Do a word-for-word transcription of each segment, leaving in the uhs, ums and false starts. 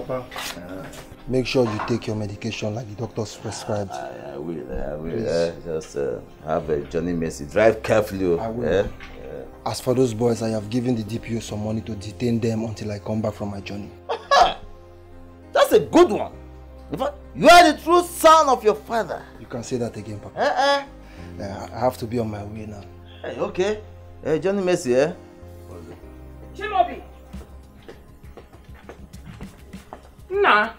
Papa. Uh, Make sure you take your medication like the doctors prescribed. I, I will, I will. Uh, just uh, have a Johnny Messi. Drive carefully. I will. Yeah? Yeah. As for those boys, I have given the D P O some money to detain them until I come back from my journey. That's a good one. You are the true son of your father. You can say that again, Papa. Uh-uh. Uh, I have to be on my way now. Hey, okay. Hey, Johnny Messi, eh? Chimobi! Nah.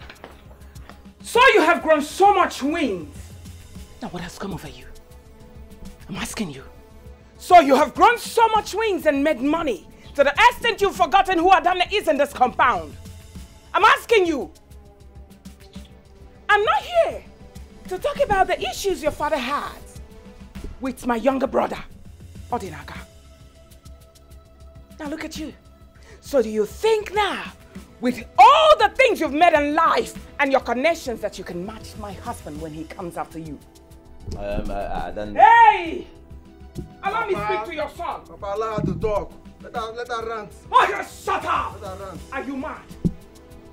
So you have grown so much wings. Now what has come over you? I'm asking you. So you have grown so much wings and made money to the extent you've forgotten who Adana is in this compound. I'm asking you. I'm not here to talk about the issues your father had with my younger brother, Odinaka. Now look at you. So do you think now, with all the things you've made in life and your connections, that you can match my husband when he comes after you? Um, I, I don't... Hey! Allow Papa, me speak to your son. Papa, allow her to talk. Let her, let her rant. Oh, just shut up! Let her rant. Are you mad?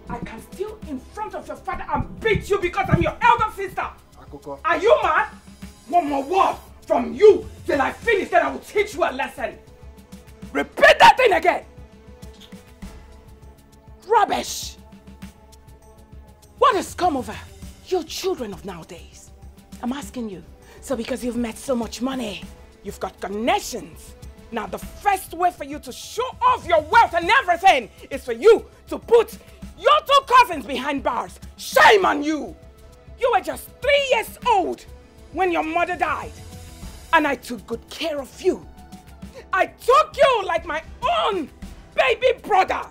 I can still in front of your father and beat you because I'm your elder sister. Akoko. Are you mad? One more word from you till I finish, then I will teach you a lesson. Repeat that thing again. Rubbish. What has come over you children of nowadays? I'm asking you. So because you've made so much money, you've got connections. Now the first way for you to show off your wealth and everything is for you to put your two cousins behind bars. Shame on you. You were just three years old when your mother died, and I took good care of you. I took you like my own baby brother.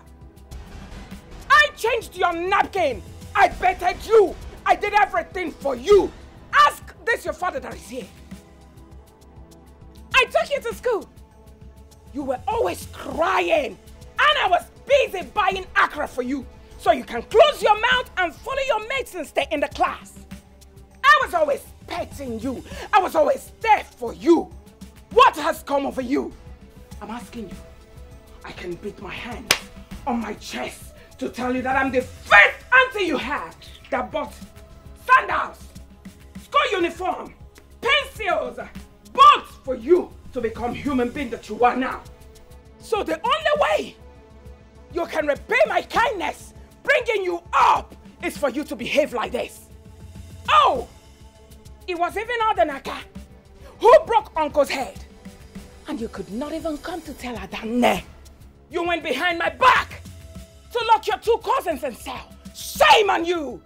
I changed your napkin. I petted you. I did everything for you. Ask this your father that is here. I took you to school. You were always crying, and I was busy buying Accra for you so you can close your mouth and follow your mates and stay in the class. I was always petting you. I was always there for you. What has come over you? I'm asking you. I can beat my hands on my chest to tell you that I'm the first auntie you had that bought sandals, school uniform, pencils, books for you to become human being that you are now. So the only way you can repay my kindness, bringing you up, is for you to behave like this. Oh, it was even Odinaka who broke Uncle's head, and you could not even come to tell Adana. You went behind my back to lock your two cousins in cell. Shame on you!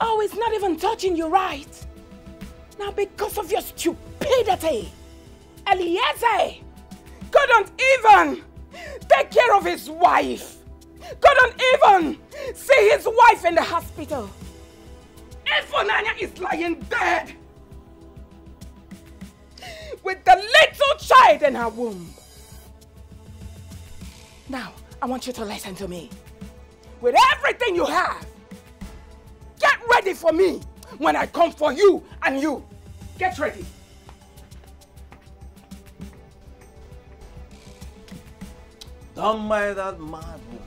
Oh, it's not even touching you right. Now because of your stupidity, Eliezer couldn't even take care of his wife. Couldn't even see his wife in the hospital. Ifunanya is lying dead with the little child in her womb. Now, I want you to listen to me. With everything you have, get ready for me when I come for you and you. Get ready. Don't mind that mad woman.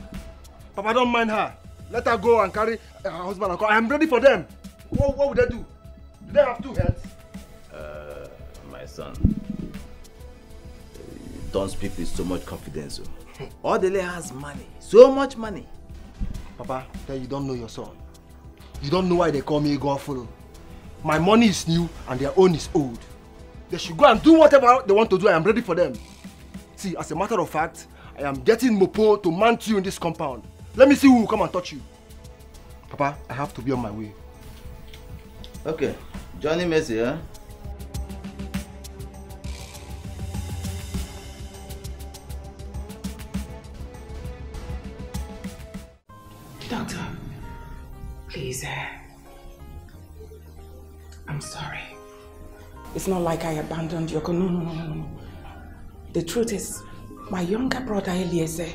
Papa, don't mind her. Let her go and carry her husband and call. I am ready for them. What, what would they do? Do they have two heads? Uh, my son, don't speak with so much confidence. Odili has money, so much money. Papa, then you don't know your son. You don't know why they call me Igor. My money is new and their own is old. They should go and do whatever they want to do. I am ready for them. See, as a matter of fact, I am getting Mopo to mount you in this compound. Let me see who will come and touch you. Papa, I have to be on my way. Okay, Johnny Messi, huh? Doctor, please, uh, I'm sorry. It's not like I abandoned your... No, no, no, no, no. The truth is, my younger brother Eliezer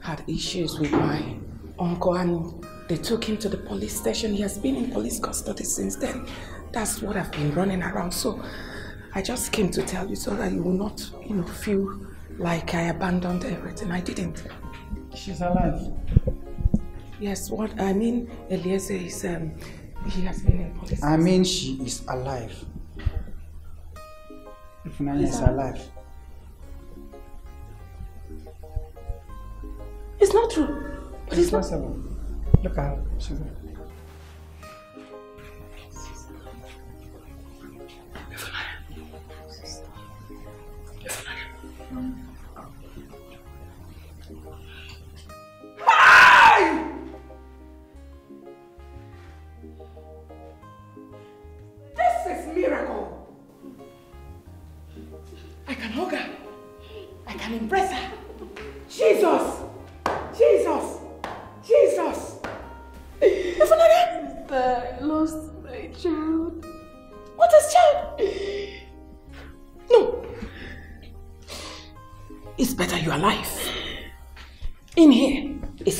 had issues with my uncle and they took him to the police station. He has been in police custody since then. That's what I've been running around. So I just came to tell you so that you will not, you know, feel like I abandoned everything. I didn't. She's alive. Yes, what I mean, Eliezer is, um, he has been in police. I mean, she is alive. Ifunanya is alive. It's not true. But it's, it's possible. Not... Look at her. She's alive.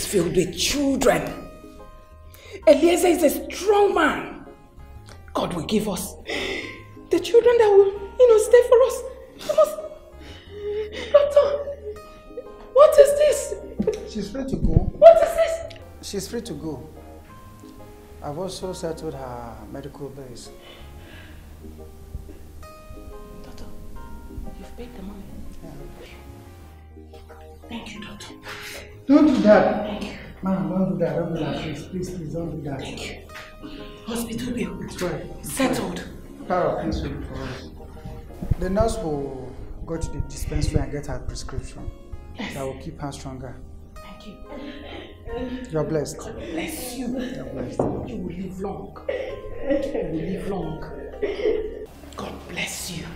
Filled with children. Eliezer is a strong man. God will give us the children that will, you know, stay for us. Must... Doctor, what is this? She's free to go. What is this? She's free to go. I've also settled her medical bills. Doctor, you've paid the money. Yeah. Thank you, Doctor. Don't do that. Thank you. Ma'am, don't do that. Don't do that. Please, please, please, don't do that. Thank you. Hospital bill. It's right. It's settled. Power of things will be for us. The nurse will go to the dispensary and get her prescription. Yes. That will keep her stronger. Thank you. You're blessed. God bless you. You're blessed. You will live long. You will live long. God bless you.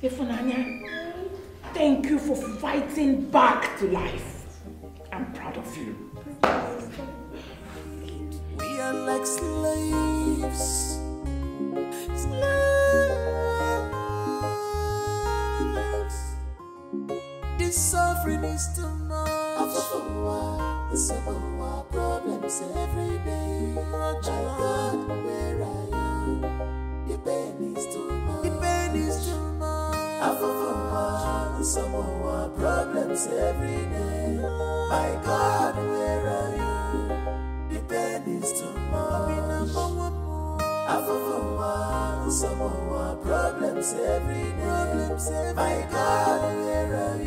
Ifunanya, thank you for fighting back to life. I'm proud of you. We are like slaves. Slaves. This suffering is too much. After so our problems every day. My God, where are you? The pain is too much. The pain is too much. After so our problems every day. My God, where are you? The pain is too much. I've overcome some of our problems every day. My God, where are you?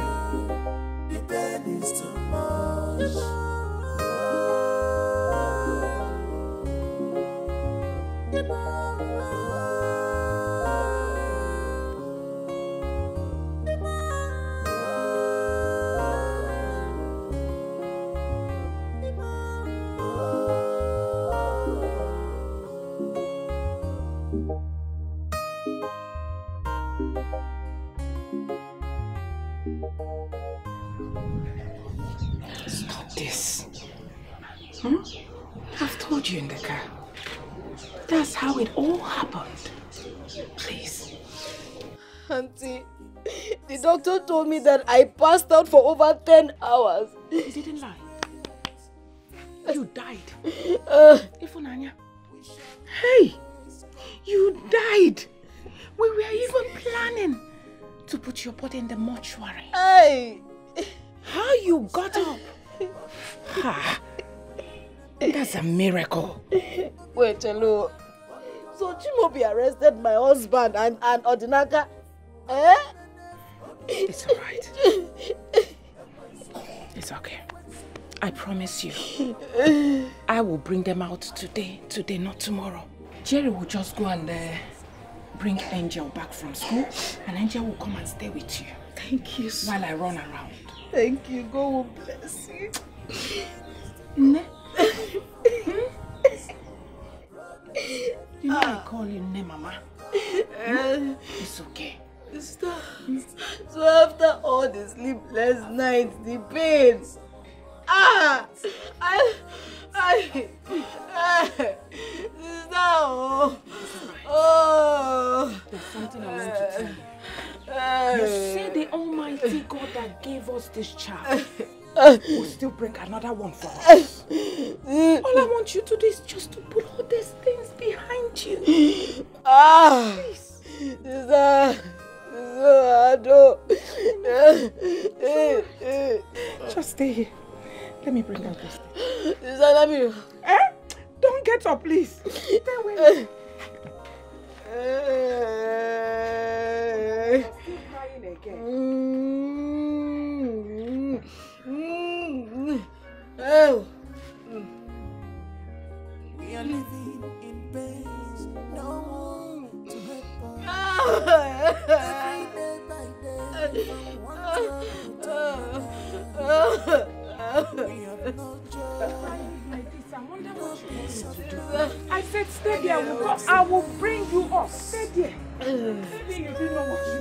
The pain is too much. Oh. Hmm? I've told you in the car. That's how it all happened. Please. Auntie, the doctor told me that I passed out for over ten hours. He didn't lie. You died. Uh, Ifunanya. Hey, you died. We were even planning to put your body in the mortuary. Hey. How you got up? Ha. That's a miracle. Wait, hello. So Chimobi arrested my husband and, and Odinaka. Eh? It's all right. It's okay. I promise you. I will bring them out today. Today, not tomorrow. Jerry will just go and uh, bring Angel back from school. And Angel will come and stay with you. Thank you. So while I run around. Thank you. God will bless you. Ne? You know I call you name, Mama. Uh, it's okay. Stop. So after all the sleepless nights, the pain. Ah, I, I, I oh, oh. There's something I want to tell you. You see, the Almighty God that gave us this child will still bring another one for us. All I want you to do is just to put all these things behind you. Ah, please. Sister, sister, just stay here. Let me bring out this thing. I love you. Eh? Don't get up, please. Stay away. Hey. You're still crying again. Mm-hmm. Mm-hmm. Oh. We are living in peace. No one to help us. Day by day, we have no joy. I wonder what you I said, stay there. I will bring you up. Stay there. Maybe you didn't know what you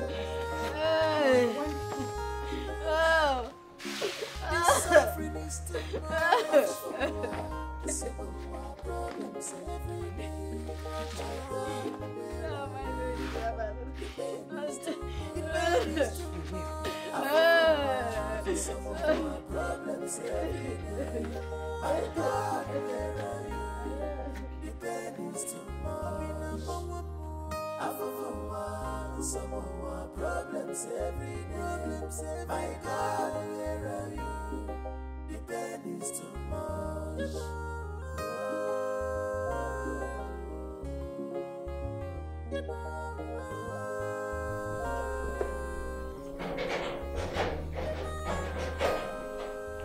oh. This suffering is still my I thought the bed is too much. I've overwhelmed some of my problems every day. My God, where are you? The bed is too much.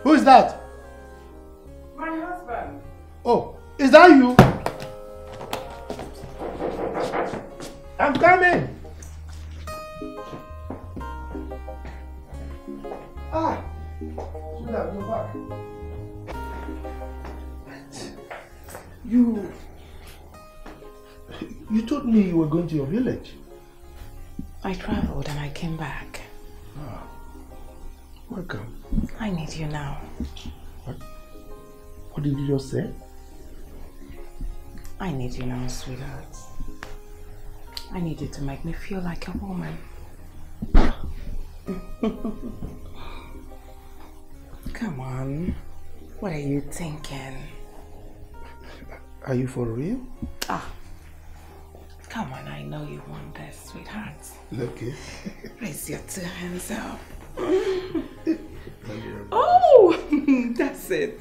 Who is that? Oh, is that you? I'm coming. Ah, should I go back? You, you told me you were going to your village. I traveled and I came back. Ah, welcome. I need you now. What? What did you just say? I need you now, sweetheart. I need you to make me feel like a woman. Come on. What are you thinking? Are you for real? Ah. Come on, I know you want this, sweetheart. Okay. Raise your two hands up. Oh! That's it.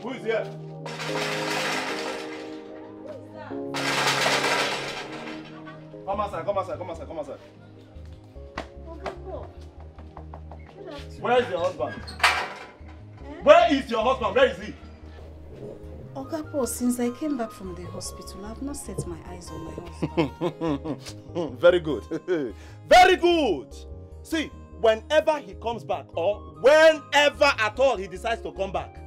Who is here? Come outside, come outside, come outside, come outside. Where is your husband? Eh? Where is your husband? Where is he? Ogapo, since I came back from the hospital, I have not set my eyes on my husband. Very good. Very good. See, whenever he comes back, or whenever at all he decides to come back,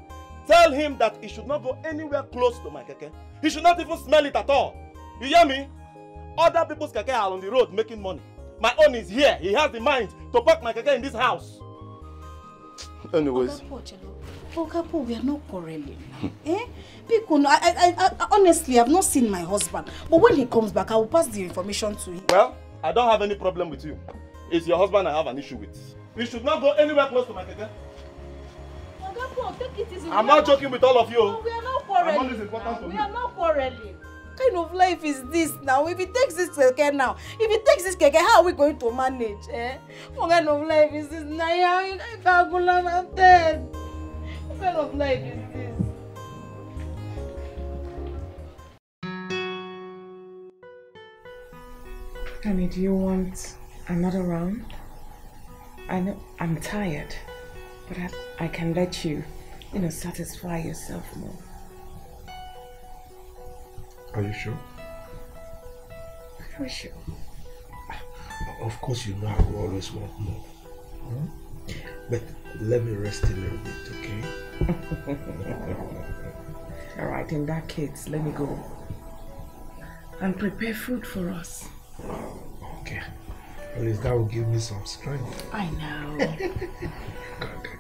tell him that he should not go anywhere close to my keke. He should not even smell it at all. You hear me? Other people's keke are on the road making money. My own is here. He has the mind to park my keke in this house. Anyways. Okapo, we are not quarreling. Eh? Because I, I, I, honestly, I've not seen my husband. But when he comes back, I will pass the information to him. Well, I don't have any problem with you. It's your husband I have an issue with. You should not go anywhere close to my keke. Okapo, take it easy. I'm not joking with all of you. No, we are not quarreling. We are not quarreling. What kind of life is this now? If he takes this keke now, if he takes this keke, how are we going to manage? Eh? What kind of life is this now? I'm dead. What kind of life is this? I mean, do you want another round? I know I'm tired, but I, I can let you, you know, satisfy yourself more. Are you sure? Very sure. Of course, you know I will always want more. Hmm? But let me rest a little bit, okay? All right, in that case, let me go and prepare food for us. Oh, okay. At least that will give me some strength. I know. God.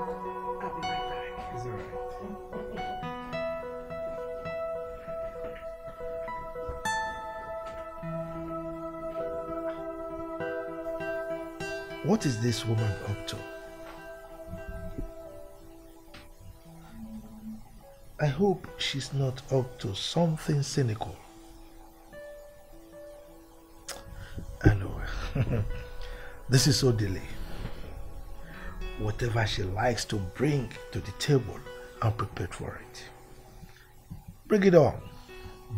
I'll be right back. It's all right. What is this woman up to? I hope she's not up to something cynical. Hello. This is Odili. Whatever she likes to bring to the table, I'm prepared for it. Bring it on.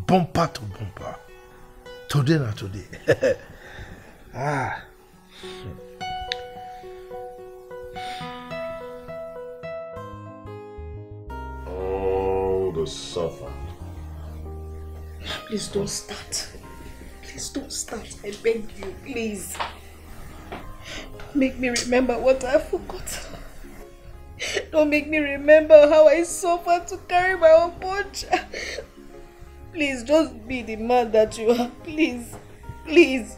Bumper to bumper. Today not today. Ah. Suffer. Please don't start. Please don't start. I beg you, please. Don't make me remember what I forgot. Don't make me remember how I suffered to carry my own bunch. Please, just be the man that you are. Please. Please.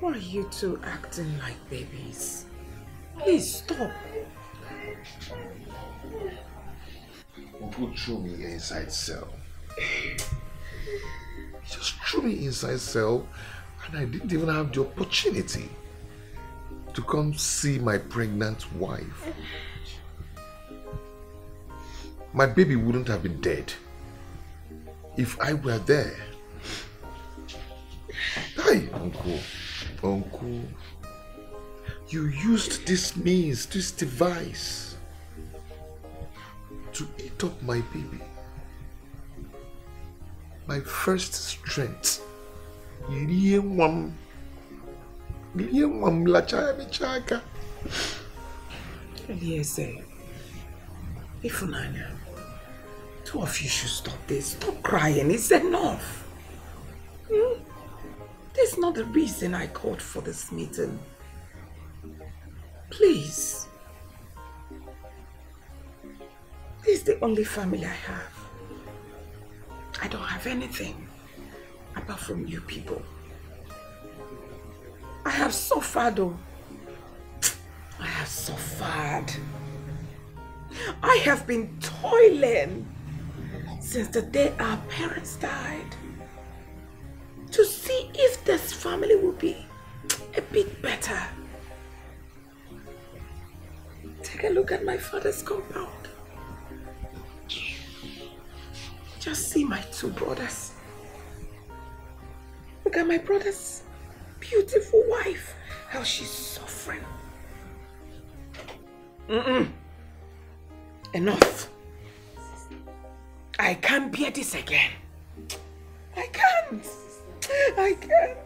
Why are you two acting like babies? Please stop. Mopo threw me inside cell. He just threw me inside cell and I didn't even have the opportunity to come see my pregnant wife. My baby wouldn't have been dead if I were there. Hi, Uncle. Uncle. You used this means, this device, to eat up my baby. My first strength. Eliezer, Ifunanya, two of you should stop this. Stop crying. It's enough. Hmm? That's not the reason I called for this meeting. Please. This is the only family I have. I don't have anything apart from you people. I have suffered, oh. I have suffered. I have been toiling since the day our parents died to see if this family will be a bit better. Take a look at my father's compound. Just see my two brothers. Look at my brother's beautiful wife, how she's suffering. Mm-mm. Enough. I can't bear this again. I can't. I can't.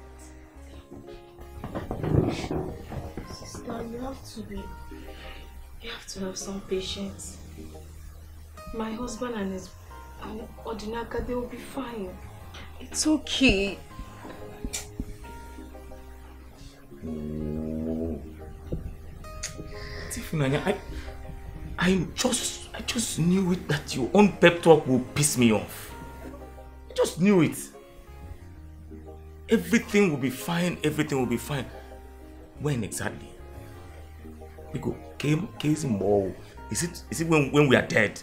Sister, you have to be... You have to have some patience. My husband and his and Odinaka, they will be fine. It's okay. Tifunanya, I, I just, I just knew it that your own pep talk will piss me off. I just knew it. Everything will be fine. Everything will be fine. When exactly? Because Came, case in ball. Is it? Is it when when we are dead?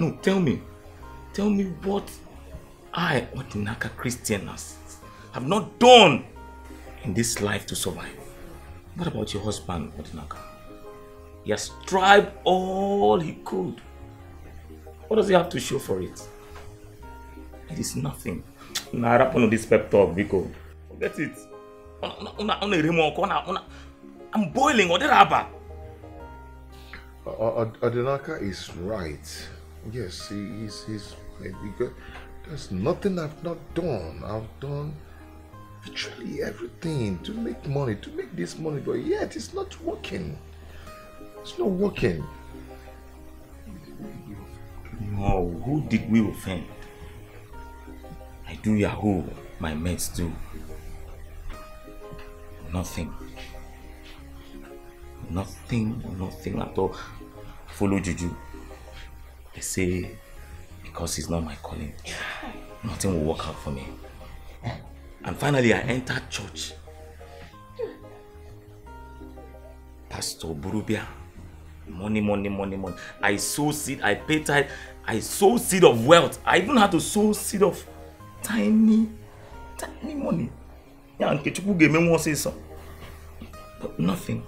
No, tell me, tell me what I, Odinaka Christianas, have not done in this life to survive. What about your husband, Odinaka? He has strived all he could. What does he have to show for it? It is nothing. Now wrap on this pep talk, Biko. That's it. I'm boiling, Odinaka. Odinaka is right. Yes, he is. He's, he's, there's nothing I've not done. I've done literally everything to make money, to make this money, but yet it's not working. It's not working. No, who did we offend? I do Yahoo, my mates do. Nothing. Nothing, nothing at all. Follow Juju. They say, because it's not my calling, nothing will work out for me. And finally, I entered church Pastor Burubia, money, money, money, money. I sow seed, I pay tithe, I sow seed of wealth. I even had to sow seed of tiny, tiny money. But nothing.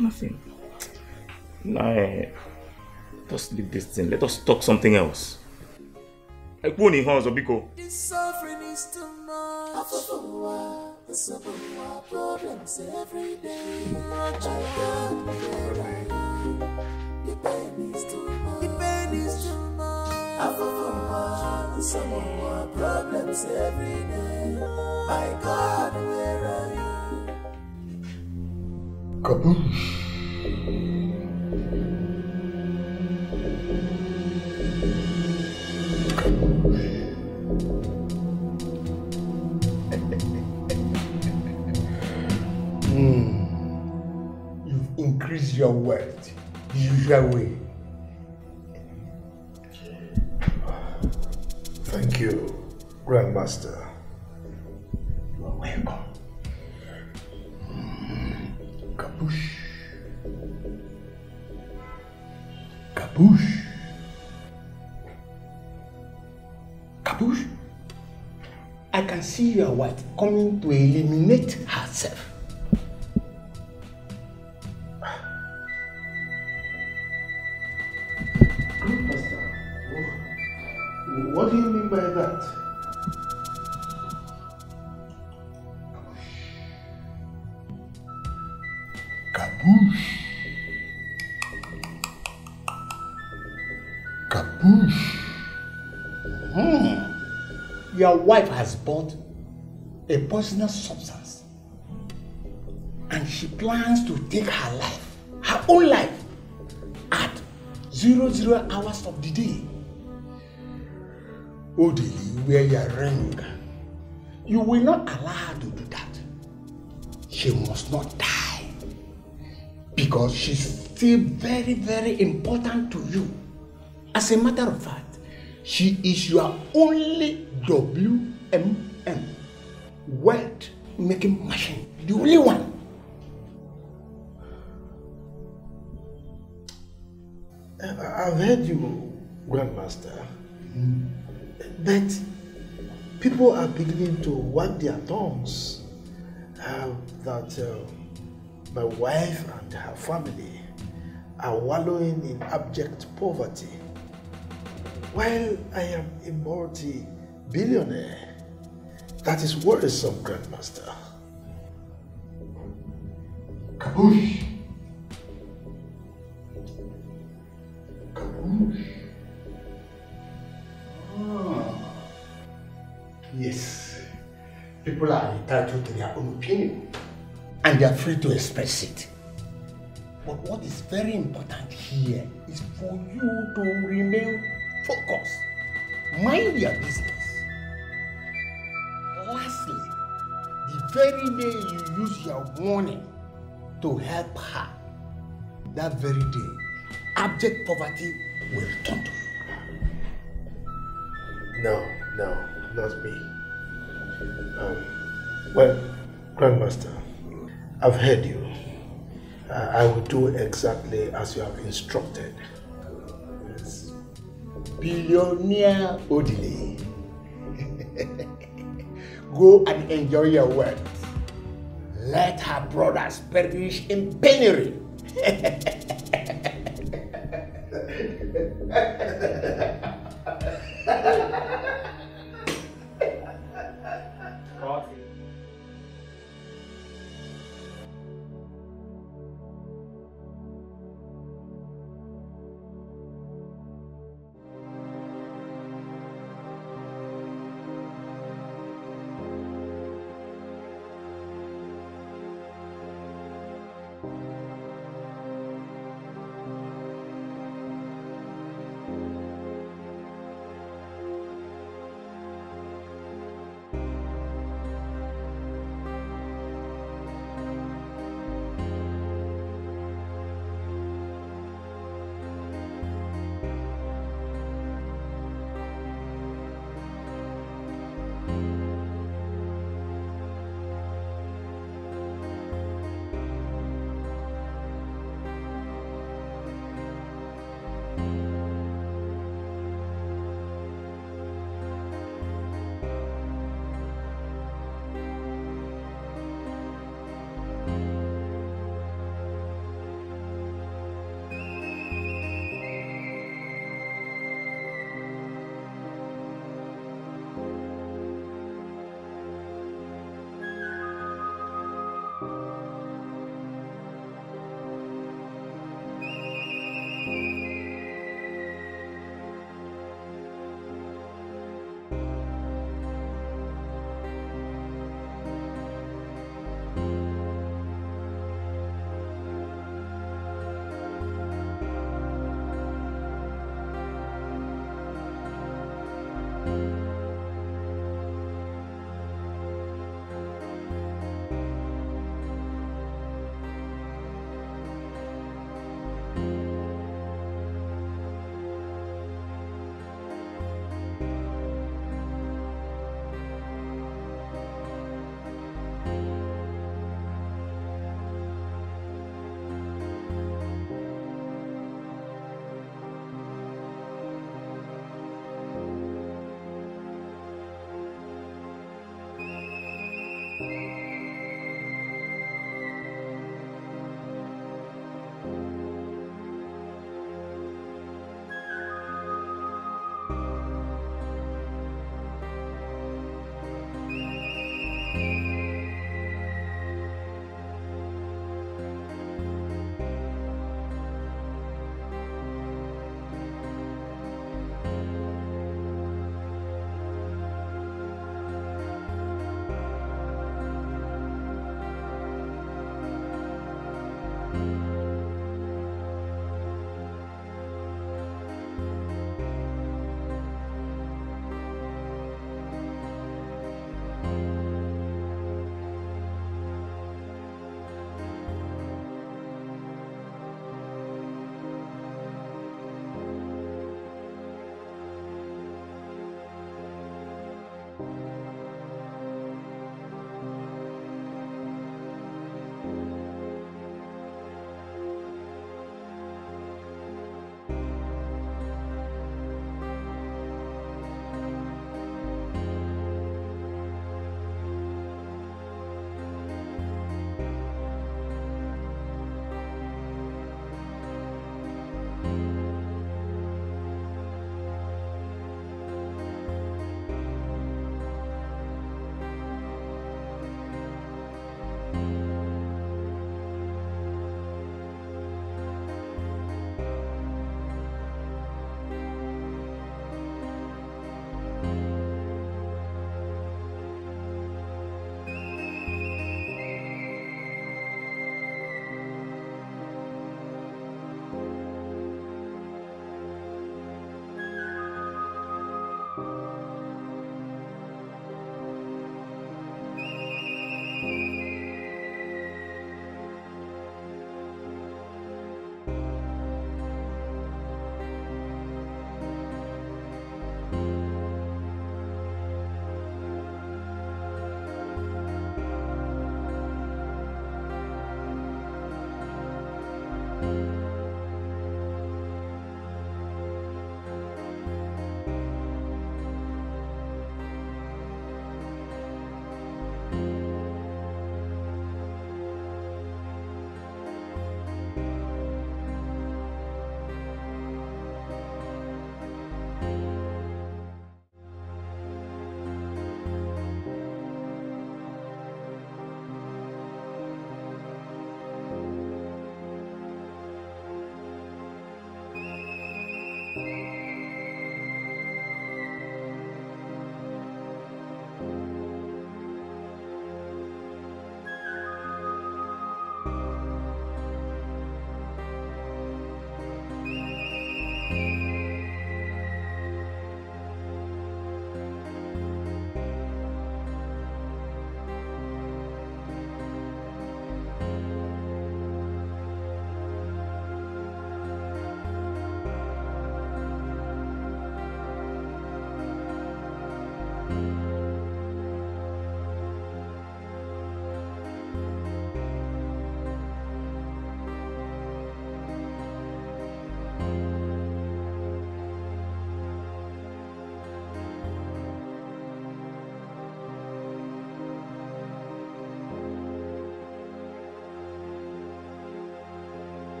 Nothing. Like, let us leave this thing. Let us talk something else. I won't in house, Obiko. This suffering is too much. The suffering of problems every day. The pain is too much. The pain is too much. The suffering of problems every day. My God, where are you? Kabush. Mm. You've increased your wealth the usual way. Thank you, Grandmaster. You are welcome. Mm. Kabush. Kabush. Kabush. I can see your wife coming to eliminate herself. What do you mean by that? Kabush. Kabush. Hmm. Your wife has bought a poisonous substance and she plans to take her life, her own life, at zero zero hours of the day. Odili, where you are wrong, you will not allow her to do that. She must not die because she's still very, very important to you. As a matter of fact, she is your only W M M, wealth making machine, the only one. I've heard you, Grandmaster. Hmm. But people are beginning to wag their tongues uh, that uh, my wife and her family are wallowing in abject poverty while I am a multi-billionaire. That is worrisome, Grandmaster. Kabush! Kabush! Yes, people are entitled to their own opinion and they are free to express it. But what is very important here is for you to remain focused, mind your business. Lastly, the very day you use your warning to help her, that very day, abject poverty will return to you. No, no. Not me. Um, well, Grandmaster, I've heard you. Uh, I will do exactly as you have instructed. Yes. Billionaire Odili. Go and enjoy your wealth. Let her brothers perish in penury.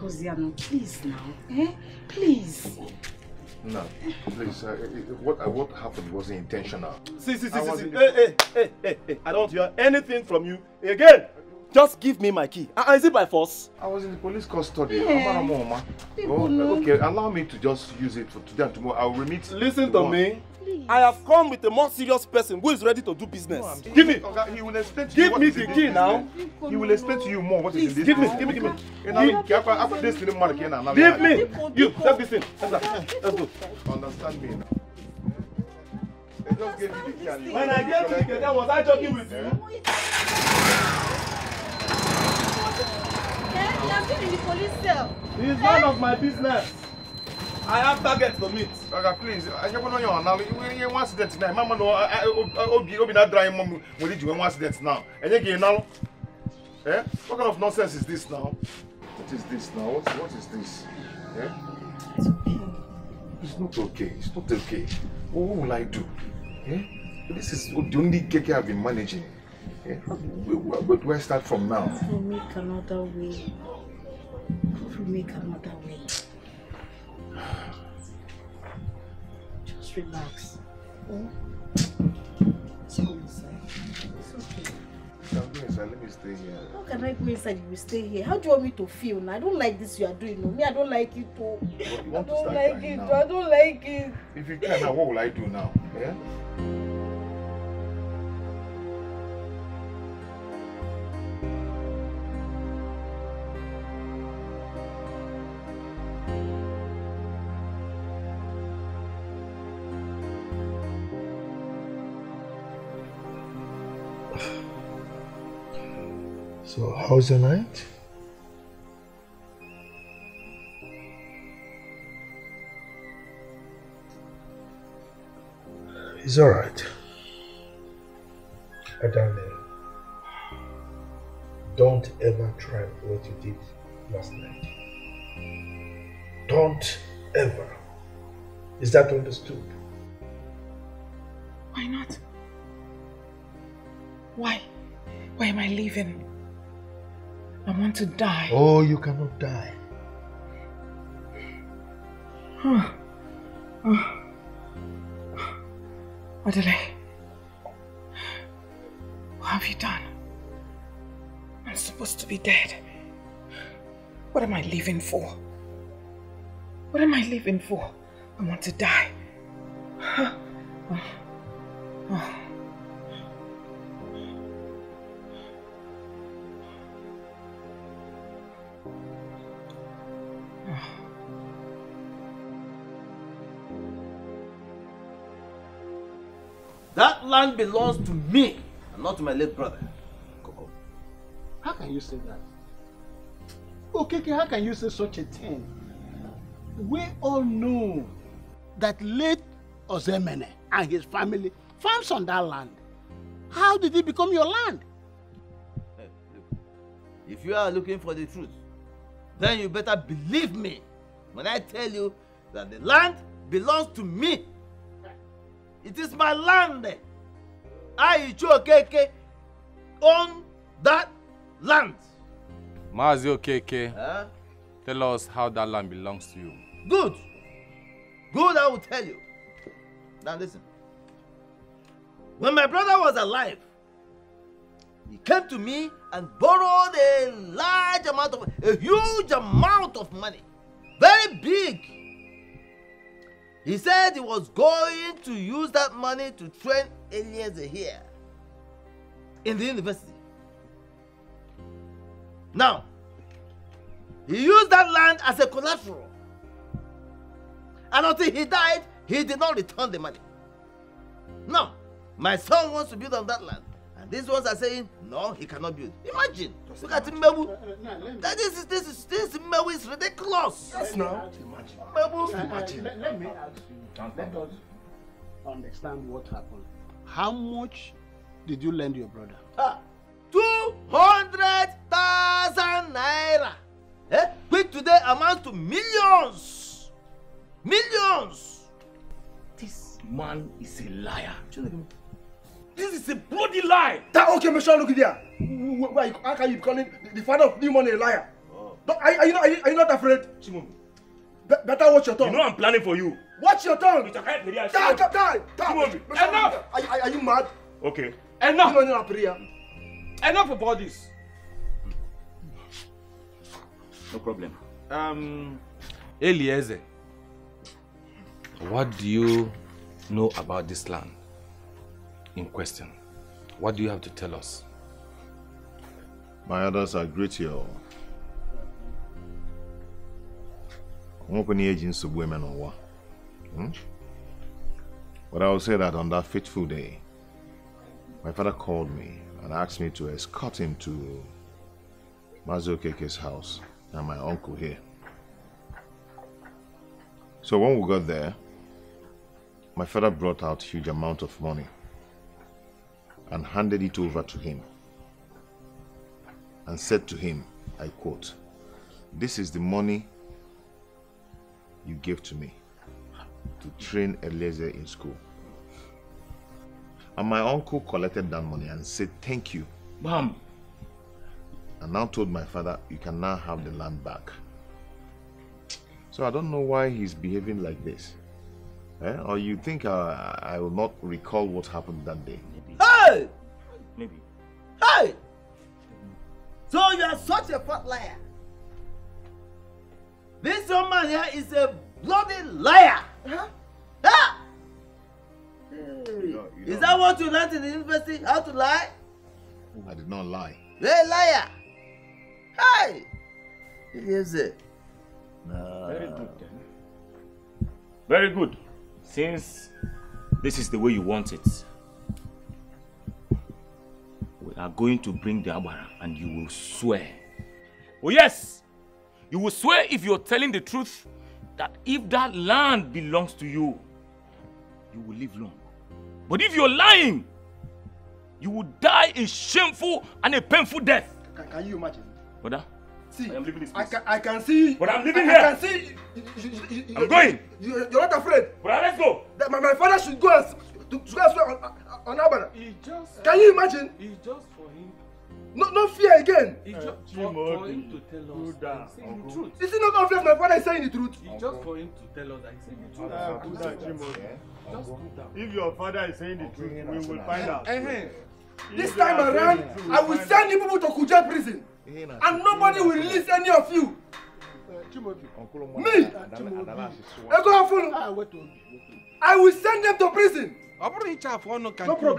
Hosiano, please now, eh? Please. No, please. Uh, what uh, what happened wasn't intentional. See, see, see, see, see. Hey, hey, hey, hey, hey! I don't hear anything from you again. Just give me my key. Uh, is it by force? I was in the police custody. Yeah. Oh, okay, allow me to just use it for today and tomorrow. I will remit. Listen to me. Please. I have come with a more serious person who is ready to do business. No, give me. Okay, he will explain to give you. Give me the key business. Now. He will explain to you more what is in this. Give me. Give me. Give me. Give me. Give me. You. Let me see. Let's go. Understand me now. When I get to the key, was I joking with you? Yeah, you have been in the police cell. It's none of my business. I have targets to meet. Okay, please. I don't know your now. You want accidents now. Mama, no. I Obi Obi not driving. Mom, we need you. Accidents now. And you now. Eh? What kind of nonsense is this now? What is this now? What, what is this? Eh? It's okay. It's not okay. It's not okay. What will I do? Eh? This is the only Keke I've been managing. Yeah. Where, where do I start from now? If we make another way. If we make another way. Just relax. Oh. It's okay. Can go inside. Let me stay here. How can I go inside if you stay here? How do you want me to feel now? I don't like this you are doing. No, me, I don't like it too. I don't like it. Now? I don't like it. If you can, now, what will I do now? Yeah? So, how's the night? It's alright. Adana, don't ever try what you did last night. Don't ever. Is that understood? Why not? Why? Why am I leaving? I want to die. Oh, you cannot die. Oh. Oh. Adelaide, what have you done? I'm supposed to be dead. What am I living for? What am I living for? I want to die. Oh. Oh. That land belongs to me and not to my late brother. Coco, how can you say that? Okeke, how can you say such a thing? We all know that late Ozemene and his family farms on that land. How did it become your land? Hey, look, if you are looking for the truth, then you better believe me when I tell you that the land belongs to me. It is my land. I, Okeke, own that land. Mazio Okeke, huh? Tell us how that land belongs to you. Good. Good, I will tell you. Now listen. When my brother was alive, he came to me and borrowed a large amount of, a huge amount of money. Very big. He said he was going to use that money to train Eliezer here in the university. Now, he used that land as a collateral. And until he died, he did not return the money. Now, my son wants to build on that land. And these ones are saying, no, he cannot build. Imagine. Just look imagine. At Mewu. No, no, that is, this is, this Mewu is ridiculous. Yes, no. Imagine. Mewu. Just imagine. Let, let me ask you. Let us understand what happened. How much did you lend your brother? Ah, two hundred thousand naira. Eh? Which today amounts to millions. Millions. This man is a liar. This is a bloody lie! That okay, Mister Look there! How can you be calling the father of new money a liar? Oh. Are, are, you not, are, you, are you not afraid, Chimobi? Be better watch your tongue. You know I'm planning for you. Watch your tongue. It's okay, die, die, die, die. Enough. Are, are, are you mad? Okay. Enough. No, no, prayer. Enough about this. No problem. Um, Eliezer, what do you know about this land in question? What do you have to tell us? My elders, I greet you all. Hmm? But I will say that on that fateful day, my father called me and asked me to escort him to Mazio Okeke's house and my uncle here. So when we got there, my father brought out a huge amount of money and handed it over to him and said to him, I quote, "This is the money you gave to me to train Eliezer in school." And my uncle collected that money and said, thank you. Mom. And now told my father, you can now have the land back. So I don't know why he's behaving like this. Eh? Or you think I, I will not recall what happened that day? Maybe. Hey! Maybe. Hey! So you are such a fat liar. This young man here is a bloody liar. Huh? Ah! Hey. You know, you is know. That what you learned in the university? How to lie? I did not lie. Hey, liar! Hey! He gives it. No. Very good then. Very good. Since this is the way you want it, we are going to bring the Abara and you will swear. Oh yes! You will swear if you are telling the truth that if that land belongs to you, you will live long. But if you are lying, you will die a shameful and a painful death. Can, can you imagine? Brother? See, I am leaving this place. I can, I can see. But I'm leaving here. I can see. You, you, you, you, I'm going. You, you're not afraid. Brother, let's go. That my, my father should go and, to, to go and swear on, on Abana. Just, can you imagine? It's just for him. No, no fear again. It's just uh, for, for him to tell us that he's saying the truth. Is it not obvious my father is saying the truth? It's just for him to tell us that he's saying the truth. Uh, do that, Chimobi. Just do that. If your father is saying the truth, we will find out. This time around, I will send you people to Kuje prison. And nobody will release any of you. Me! I will send them to prison. No problem.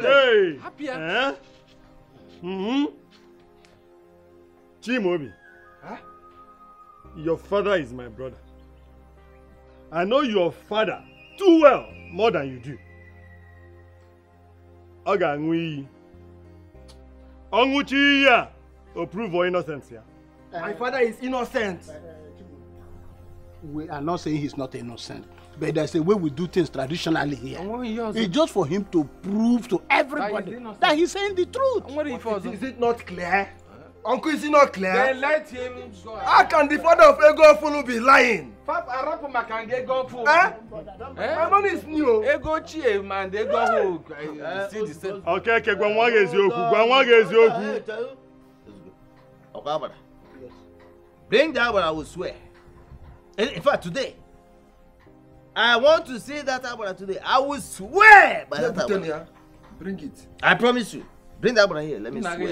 Happier. Mm-hmm. Chimobi, huh? Your father is my brother. I know your father too well, more than you do. Ogangui, Onguchiya, to prove your innocence here. My father is innocent. We are not saying he's not innocent, but there's a way we do things traditionally here. It's just for him to prove to everybody that he's saying the truth. Is, is it not clear? Uncle, is it not clear? They let him go. How can the father of Ego Fulu be lying? My money is new. Ego Chie, man, they go. See the same. Okay, okay, Gwangwang is Yoku. Gwangwang is Yoku. Okay, bring that one, I will swear. In fact, today, I want to say that Abara today. I will swear by that Abara. Bring it. I promise you. Bring that Abara here. Let me swear.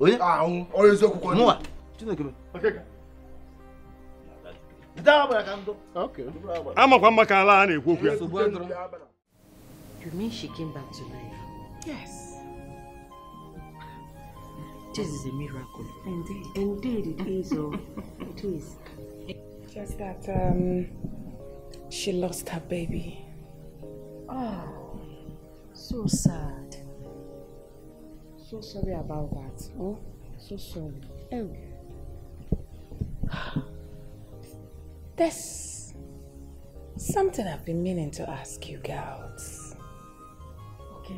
You mean she came back to life? Yes. This is a miracle. Indeed. Indeed it is. Oh, it is. Just that um, she lost her baby. Oh, so sad. So sorry about that. Oh, so sorry. Oh. There's something I've been meaning to ask you girls. Okay.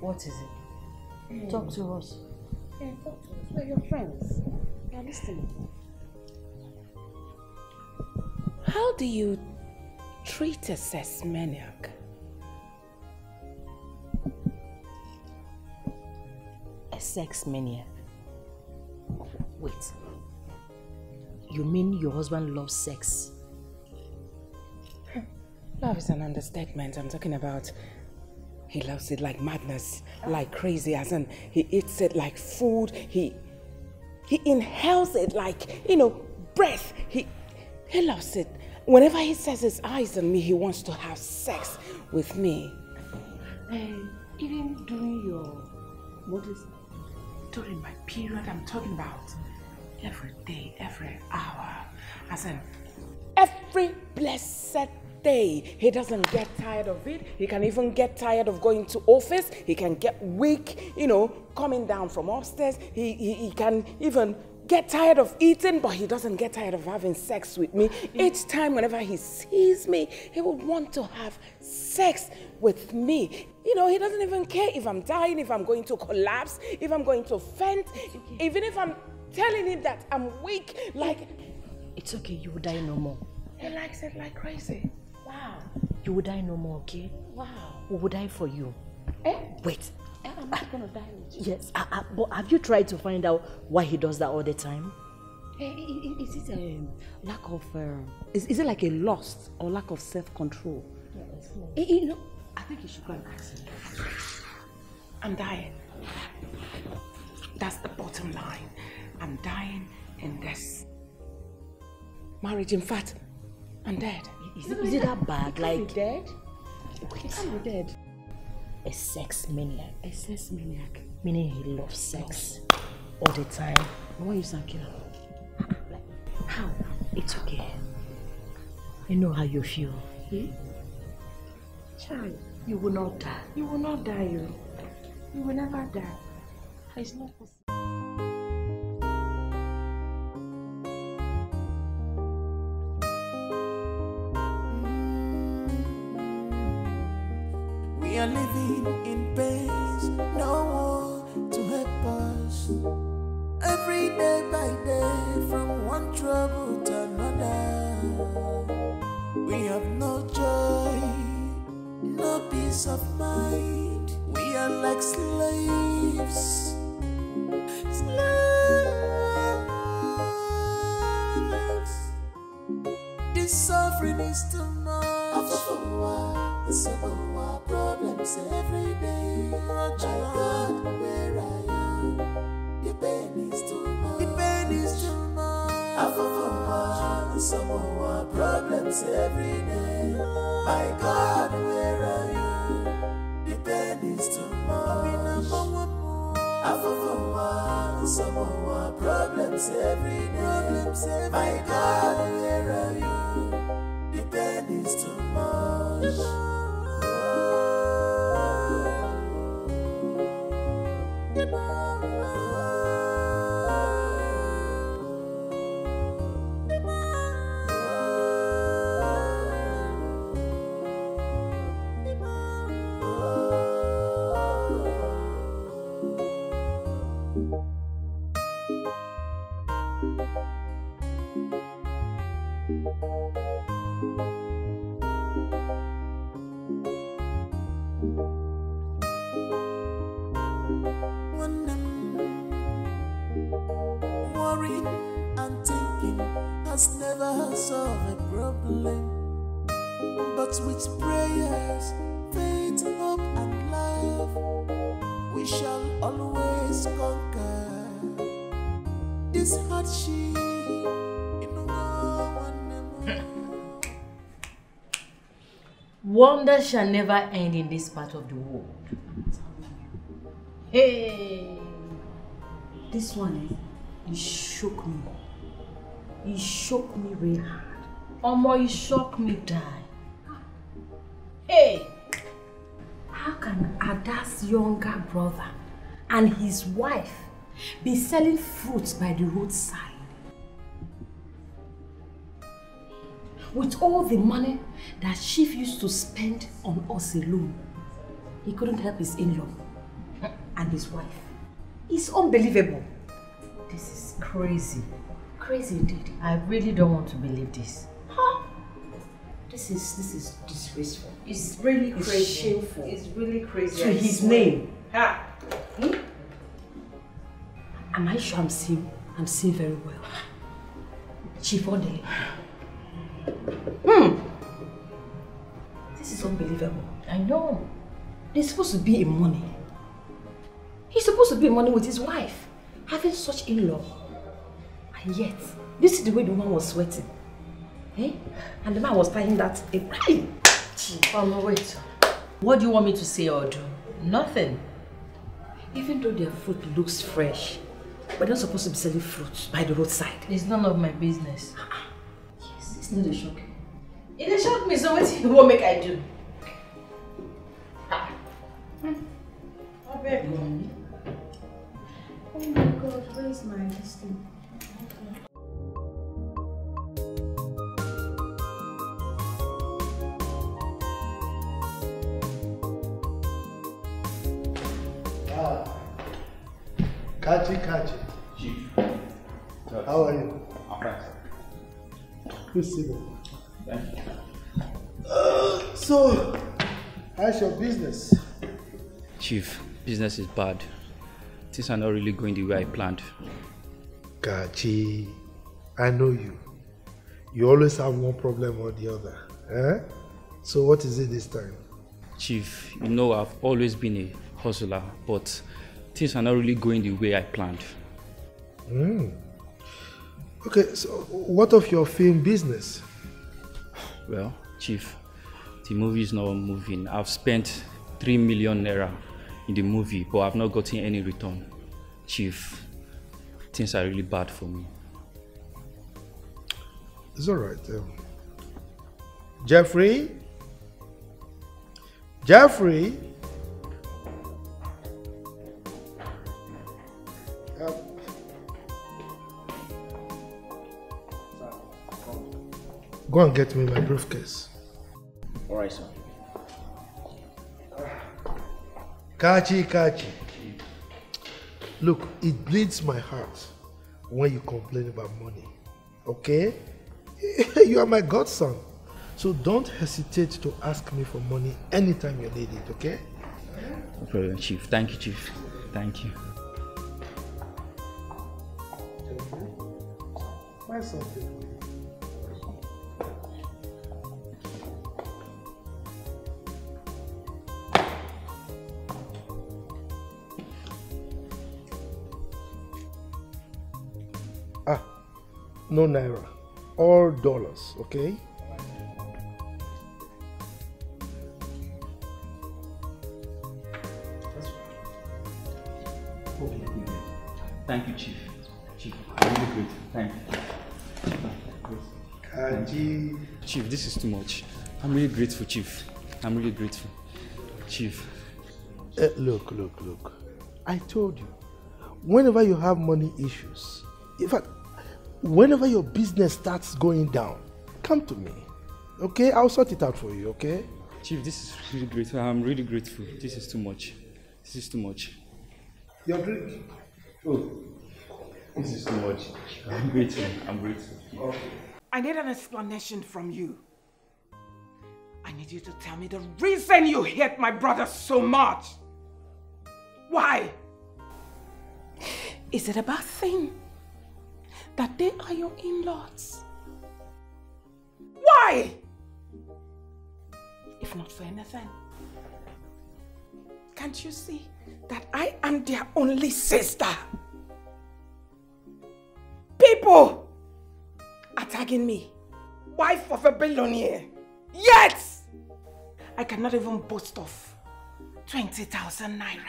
What is it? Mm. Talk to us. Yeah, talk to us. We're your friends. You're listening. How do you treat a sex maniac? A sex maniac? Wait. You mean your husband loves sex? Love is an understatement. I'm talking about he loves it like madness, like crazy, as in he eats it like food, he he inhales it like, you know, breath. He he loves it. Whenever he sets his eyes on me, he wants to have sex with me. Um, even during your, what is during my period, I'm talking about every day, every hour, as in every blessed day. He doesn't get tired of it. He can even get tired of going to office. He can get weak, you know, coming down from upstairs. He, he, he can even get tired of eating, but he doesn't get tired of having sex with me. Each time whenever he sees me, he would want to have sex with me. You know, he doesn't even care if I'm dying, if I'm going to collapse, if I'm going to faint, even if I'm telling him that I'm weak, like... It's okay, you will die no more. He likes it like crazy. Wow. You will die no more, okay? Wow. We will die for you. Eh? Wait. Eh, I'm not going to die with you. Yes, I, I, but have you tried to find out why he does that all the time? Eh, is it a lack of... Uh, is, is it like a lust or lack of self-control? Yeah, it's not. Eh, you know, I think you should go and ask him. I'm dying. That's the bottom line. I'm dying in this marriage. In fact, I'm dead. Is, is it that bad? You like, be dead? Okay. You can't be dead. A sex maniac. A sex maniac. Meaning he loves sex yes. all the time. Why you saying that? How? It's okay. You know how you feel. Hmm? Child, you will not die. You will not die. You. You will never die. It's not possible. We are living in pains, no one to help us. Every day by day, from one trouble to another. We have no joy, no peace of mind. We are like slaves, slaves. This suffering is too much. So our problems every day. My God, where I am, the pain is too much. The pain is too much. So our problems every day. My God, where I am, the pain is too much. So our problems every day. My God, where are you? The pain is too much. Wonder shall never end in this part of the world. Hey! This one, eh? It shook me. It shook me real hard. Omo, it shook me die. Hey! How can Ada's younger brother and his wife be selling fruits by the roadside? With all the money that Chief used to spend on us alone, he couldn't help his in-law and his wife. It's unbelievable. This is crazy. Crazy indeed. I really don't want to believe this. Huh? This is this is disgraceful. It's really crazy. It's shameful. It's really crazy. To his name. Ha! Hmm? Am I sure I'm seeing I'm seeing very well? Chief Ode. Hmm. This is unbelievable. I know. They're supposed to be in money. He's supposed to be in money with his wife, having such in-law. And yet, this is the way the woman was sweating. Eh? And the man was tying that apron. Hey! Chief, oh, wait. What do you want me to say or do? Nothing. Even though their food looks fresh, but they're supposed to be selling fruits by the roadside. It's none of my business. Uh-uh. Yes, it's not a shock. It a shock me, so what do you want make I do? Oh, baby. Mm-hmm. Oh my God, where is my destiny? Kachi, Kachi. Chief. How are you? I'm fine, sir. Good to see you. Thank you. Uh, so, how's your business? Chief, business is bad. Things are not really going the way I planned. Kachi, I know you. You always have one problem or the other. Eh? So what is it this time? Chief, you know I've always been a hustler, but things are not really going the way I planned. Mm. Okay, so what of your film business? Well, Chief, the movie is not moving. I've spent three million naira in the movie, but I've not gotten any return. Chief, things are really bad for me. It's all right. Um, Jeffrey? Jeffrey? Go and get me my briefcase. All right, sir. Kachi, Kachi. Look, it bleeds my heart when you complain about money, okay? You are my godson, so don't hesitate to ask me for money anytime you need it, okay? No problem, Chief. Thank you, Chief. Thank you. Find something. No naira, all dollars, okay? Okay. Thank you, Chief. Chief, I'm really grateful. Thank you. Kaji. Chief, this is too much. I'm really grateful, Chief. I'm really grateful. Chief. Uh, look, look, look. I told you, whenever you have money issues, in fact, whenever your business starts going down, come to me, okay? I'll sort it out for you, okay? Chief, this is really grateful. I'm really grateful. This is too much. This is too much. Your drink? Oh, this is too much. I'm grateful. I'm grateful. Okay. I need an explanation from you. I need you to tell me the reason you hate my brother so much. Why? Is it a bad thing that they are your in-laws? Why? If not for anything, can't you see that I am their only sister? People attacking me, wife of a billionaire. Yet, I cannot even boast of twenty thousand naira.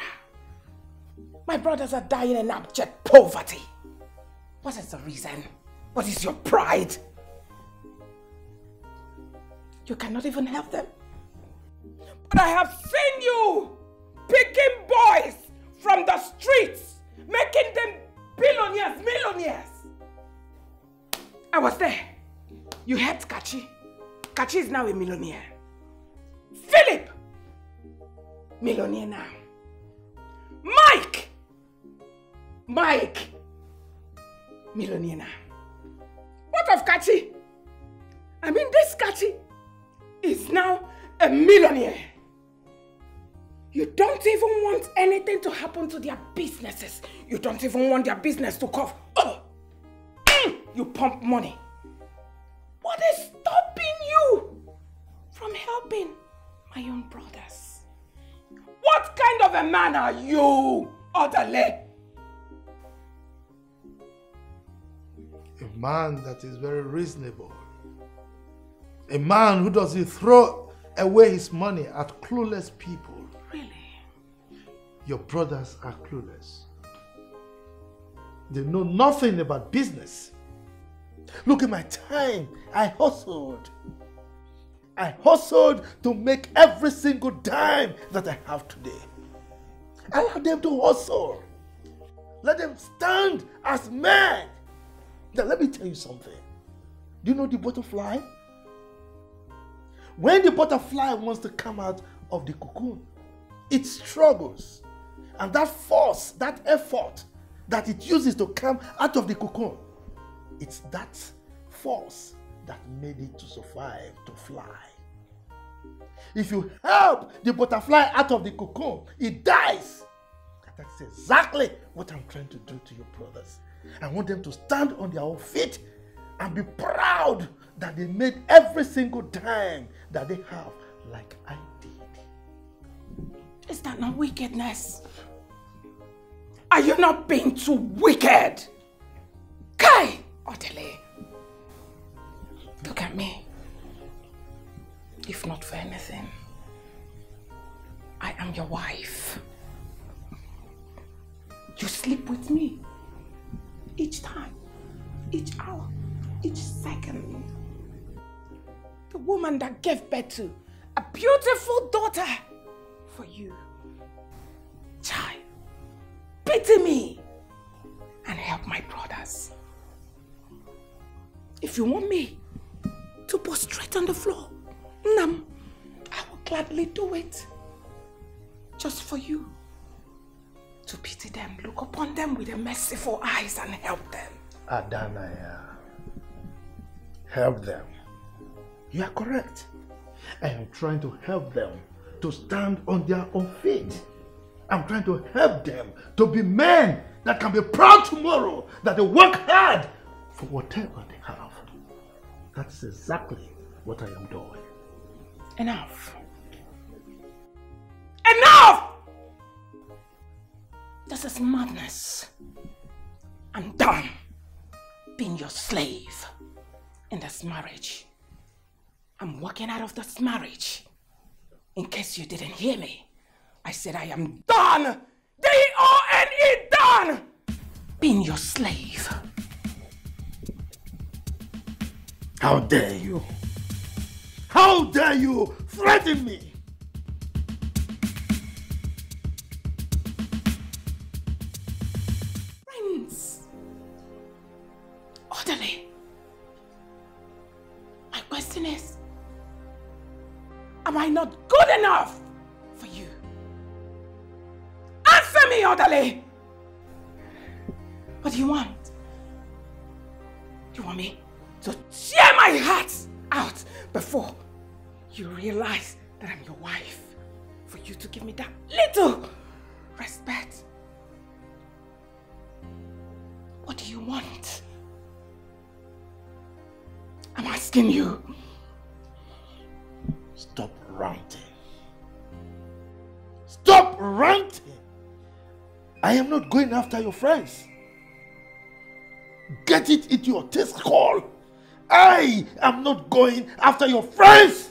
My brothers are dying in abject poverty. What is the reason? What is your pride? You cannot even help them. But I have seen you picking boys from the streets, making them billionaires, millionaires. I was there. You helped Kachi. Kachi is now a millionaire. Philip, millionaire now. Mike, Mike. Millionaire. What of Kachi? I mean, this Kachi is now a millionaire. You don't even want anything to happen to their businesses. You don't even want their business to cough. Oh, you pump money robbing my own brothers. What kind of a man are you, Ottilie? A man that is very reasonable. A man who doesn't throw away his money at clueless people. Really? Your brothers are clueless. They know nothing about business. Look at my time. I hustled. I hustled to make every single dime that I have today. Allow them to hustle. Let them stand as men. Now let me tell you something. Do you know the butterfly? When the butterfly wants to come out of the cocoon, it struggles. And that force, that effort that it uses to come out of the cocoon, it's that force that made it to survive, to fly. If you help the butterfly out of the cocoon, it dies. That's exactly what I'm trying to do to your brothers. I want them to stand on their own feet and be proud that they made every single dime that they have, like I did. Is that not wickedness? Are you not being too wicked? Kai, Ottilie, look at me. If not for anything, I am your wife. You sleep with me. Each time, each hour, each second. The woman that gave birth to a beautiful daughter for you. Child, pity me and help my brothers. If you want me to prostrate on the floor, Nam, I will gladly do it. Just for you. To pity them, look upon them with a merciful eyes and help them. Adonai, help them. You are correct. I am trying to help them to stand on their own feet. I'm trying to help them to be men that can be proud tomorrow, that they work hard for whatever they have. That's exactly what I am doing. Enough. Enough! This is madness. I'm done being your slave in this marriage. I'm walking out of this marriage. In case you didn't hear me, I said I am done, D O N E, done, being your slave. How dare you? How dare you threaten me? Ottilie, my question is, am I not good enough for you? Answer me, Ottilie! What do you want? Do you want me to tear my heart out before you realize that I'm your wife? For you to give me that little respect? What do you want? I'm asking you. Stop ranting. Stop ranting. I am not going after your friends. Get it into your teeth, call. I am not going after your friends.